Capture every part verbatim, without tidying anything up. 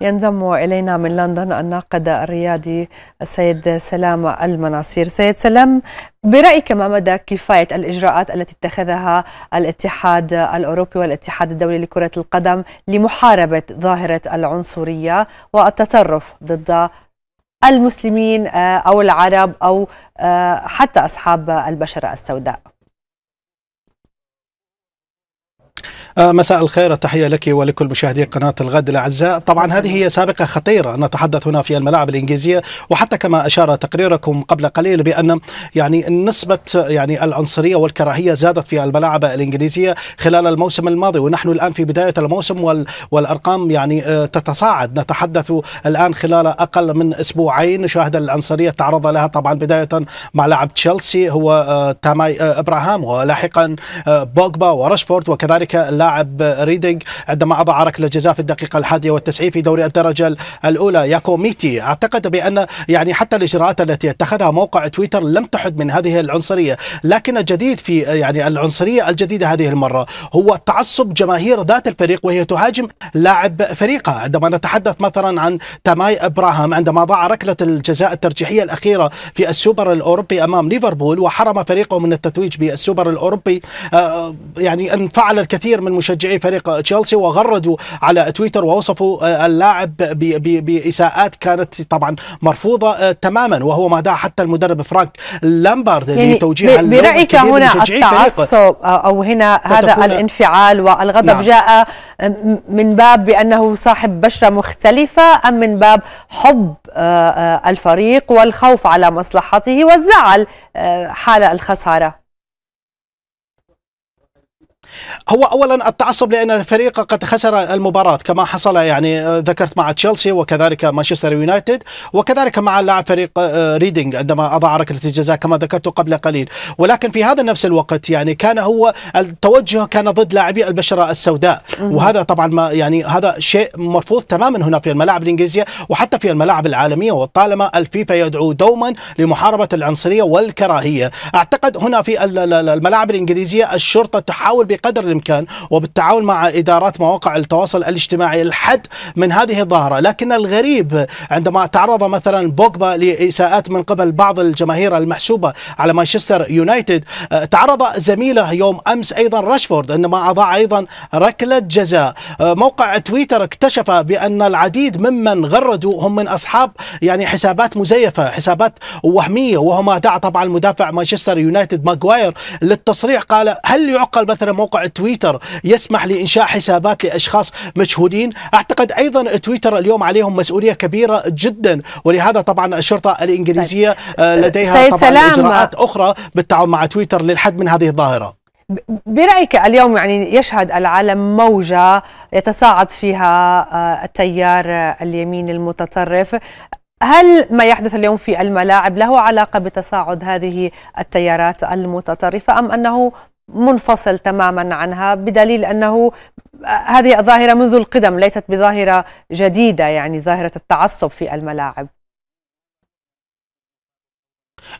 ينضم إلينا من لندن الناقد الرياضي السيد سلام المناصير. سيد سلام، برأيك ما مدى كفاية الإجراءات التي اتخذها الاتحاد الأوروبي والاتحاد الدولي لكرة القدم لمحاربة ظاهرة العنصرية والتطرف ضد المسلمين أو العرب أو حتى أصحاب البشرة السوداء؟ مساء الخير، التحية لك ولكل مشاهدي قناة الغد الأعزاء. طبعا هذه هي سابقة خطيرة نتحدث هنا في الملاعب الإنجليزية، وحتى كما أشار تقريركم قبل قليل بأن يعني نسبة يعني العنصرية والكراهية زادت في الملاعب الإنجليزية خلال الموسم الماضي، ونحن الآن في بداية الموسم والأرقام يعني تتصاعد. نتحدث الآن خلال أقل من أسبوعين شاهد العنصرية تعرض لها طبعا بداية مع لاعب تشيلسي هو تامي أبراهام، ولاحقا بوجبا وراشفورد، وكذلك لاعب ريدينغ عندما أضع ركلة جزاء في الدقيقة الحادية والتسعين في دوري الدرجة الأولى ياكوميتي. أعتقد بأن يعني حتى الإجراءات التي اتخذها موقع تويتر لم تحد من هذه العنصرية، لكن الجديد في يعني العنصرية الجديدة هذه المرة هو تعصب جماهير ذات الفريق وهي تهاجم لاعب فريقها. عندما نتحدث مثلا عن تامي أبراهام عندما ضاع ركلة الجزاء الترجيحية الأخيرة في السوبر الأوروبي أمام ليفربول وحرم فريقه من التتويج بالسوبر الأوروبي، يعني انفعل الكثير من مشجعي فريق تشيلسي وغردوا على تويتر ووصفوا اللاعب بإساءات كانت طبعا مرفوضة تماما، وهو ما دعا حتى المدرب فرانك لامبارد يعني لتوجيه اللوم برأيك هنا التعصب أو هنا هذا الانفعال والغضب نعم. جاء من باب بأنه صاحب بشرة مختلفة أم من باب حب الفريق والخوف على مصلحته والزعل حال الخسارة؟ هو أولا التعصب لأن الفريق قد خسر المباراة كما حصل يعني ذكرت مع تشيلسي وكذلك مانشستر يونايتد وكذلك مع لاعب فريق ريدينغ عندما أضاع ركلة الجزاء كما ذكرت قبل قليل. ولكن في هذا نفس الوقت يعني كان هو التوجه كان ضد لاعبي البشرة السوداء، وهذا طبعا ما يعني هذا شيء مرفوض تماما هنا في الملاعب الإنجليزية وحتى في الملاعب العالمية، وطالما الفيفا يدعو دوما لمحاربة العنصرية والكراهية. أعتقد هنا في الملاعب الإنجليزية الشرطة تحاول بقدر الإمكان وبالتعاون مع إدارات مواقع التواصل الاجتماعي الحد من هذه الظاهرة، لكن الغريب عندما تعرض مثلا بوجبا لإساءات من قبل بعض الجماهير المحسوبة على مانشستر يونايتد، تعرض زميله يوم أمس أيضا راشفورد عندما أضاع أيضا ركلة جزاء. موقع تويتر اكتشف بأن العديد ممن غردوا هم من أصحاب يعني حسابات مزيفة، حسابات وهمية، وهما دعا طبعا المدافع مانشستر يونايتد ماغواير للتصريح. قال هل يعقل مثلا موقع تويتر يسمح لإنشاء حسابات لأشخاص مجهولين؟ أعتقد أيضا تويتر اليوم عليهم مسؤولية كبيرة جدا، ولهذا طبعا الشرطة الإنجليزية لديها طبعا إجراءات أخرى بالتعاون مع تويتر للحد من هذه الظاهرة. برأيك اليوم يعني يشهد العالم موجة يتصاعد فيها التيار اليمين المتطرف، هل ما يحدث اليوم في الملاعب له علاقة بتصاعد هذه التيارات المتطرفة أم أنه منفصل تماما عنها بدليل أنه هذه الظاهرة منذ القدم ليست بظاهرة جديدة، يعني ظاهرة التعصب في الملاعب؟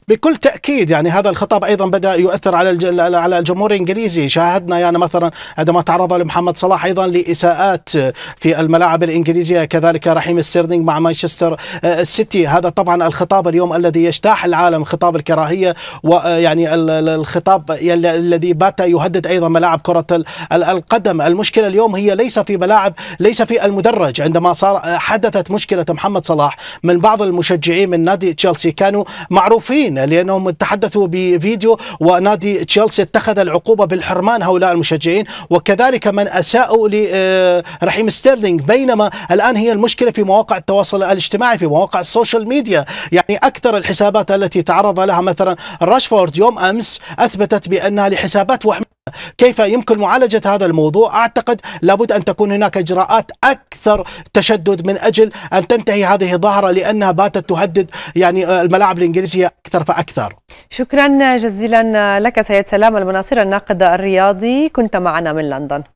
بكل تأكيد يعني هذا الخطاب أيضا بدأ يؤثر على على الجمهور الإنجليزي. شاهدنا يعني مثلا عندما تعرض لمحمد صلاح أيضا لإساءات في الملاعب الإنجليزية، كذلك رحيم ستيرلينغ مع مانشستر السيتي. هذا طبعا الخطاب اليوم الذي يجتاح العالم، خطاب الكراهية، ويعني الخطاب الذي بات يهدد أيضا ملاعب كرة القدم. المشكلة اليوم هي ليس في ملاعب، ليس في المدرج. عندما صار حدثت مشكلة محمد صلاح من بعض المشجعين من نادي تشيلسي كانوا معروفين لأنهم تحدثوا بفيديو، ونادي تشيلسي اتخذ العقوبة بالحرمان هؤلاء المشجعين وكذلك من أساءوا لرحيم ستيرلينغ. بينما الآن هي المشكلة في مواقع التواصل الاجتماعي، في مواقع السوشيال ميديا. يعني أكثر الحسابات التي تعرض لها مثلا راشفورد يوم أمس أثبتت بأنها لحسابات وهمية. كيف يمكن معالجة هذا الموضوع؟ أعتقد لابد أن تكون هناك إجراءات أكثر تشدد من أجل أن تنتهي هذه الظاهرة لأنها باتت تهدد يعني الملاعب الإنجليزية أكثر فأكثر. شكرا جزيلا لك سيد سلام المناصير الناقد الرياضي، كنت معنا من لندن.